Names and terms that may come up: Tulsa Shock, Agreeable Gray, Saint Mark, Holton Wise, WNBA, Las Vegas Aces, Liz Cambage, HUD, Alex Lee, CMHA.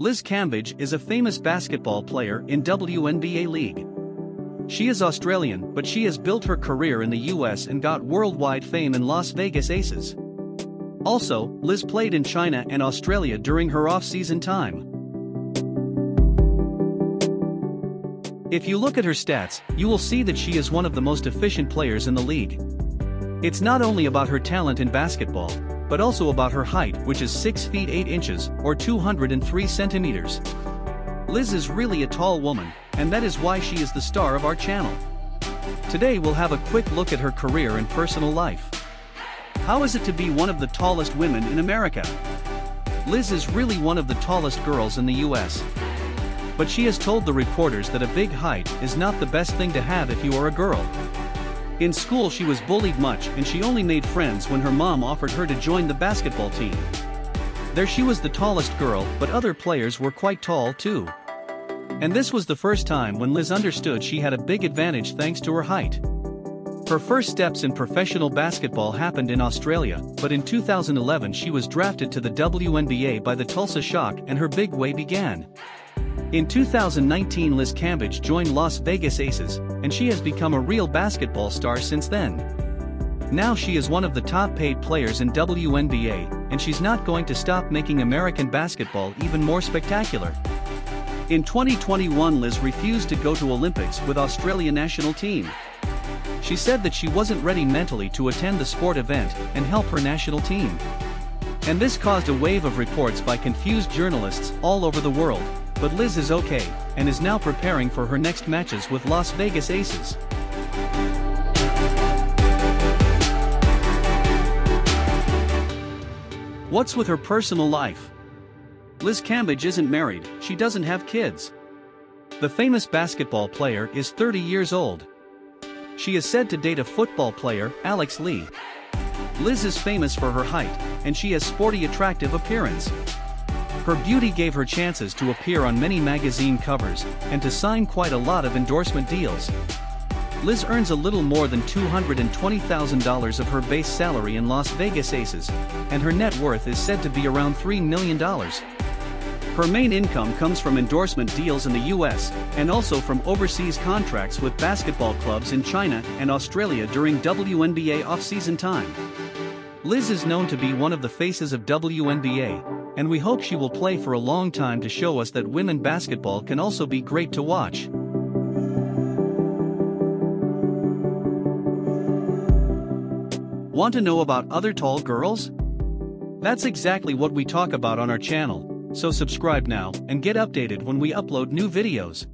Liz Cambage is a famous basketball player in WNBA league. She is Australian, but she has built her career in the US and got worldwide fame in Las Vegas Aces. Also, Liz played in China and Australia during her off-season time. If you look at her stats, you will see that she is one of the most efficient players in the league. It's not only about her talent in basketball, but also about her height, which is 6 feet 8 inches, or 203 centimeters. Liz is really a tall woman, and that is why she is the star of our channel. Today we'll have a quick look at her career and personal life. How is it to be one of the tallest women in America? Liz is really one of the tallest girls in the US. But she has told the reporters that a big height is not the best thing to have if you are a girl. In school she was bullied much and she only made friends when her mom offered her to join the basketball team. There she was the tallest girl, but other players were quite tall too. And this was the first time when Liz understood she had a big advantage thanks to her height. Her first steps in professional basketball happened in Australia, but in 2011 she was drafted to the WNBA by the Tulsa Shock and her big way began. In 2019 Liz Cambage joined Las Vegas Aces, and she has become a real basketball star since then. Now she is one of the top paid players in WNBA, and she's not going to stop making American basketball even more spectacular. In 2021 Liz refused to go to Olympics with Australia national team. She said that she wasn't ready mentally to attend the sport event and help her national team. And this caused a wave of reports by confused journalists all over the world. But Liz is okay, and is now preparing for her next matches with Las Vegas Aces. What's with her personal life? Liz Cambage isn't married, she doesn't have kids. The famous basketball player is 30 years old. She is said to date a football player, Alex Lee. Liz is famous for her height, and she has sporty, attractive appearance. Her beauty gave her chances to appear on many magazine covers and to sign quite a lot of endorsement deals. Liz earns a little more than $220,000 of her base salary in Las Vegas Aces, and her net worth is said to be around $3 million. Her main income comes from endorsement deals in the US and also from overseas contracts with basketball clubs in China and Australia during WNBA off-season time. Liz is known to be one of the faces of WNBA, and we hope she will play for a long time to show us that women basketball can also be great to watch. Want to know about other tall girls? That's exactly what we talk about on our channel, so subscribe now and get updated when we upload new videos.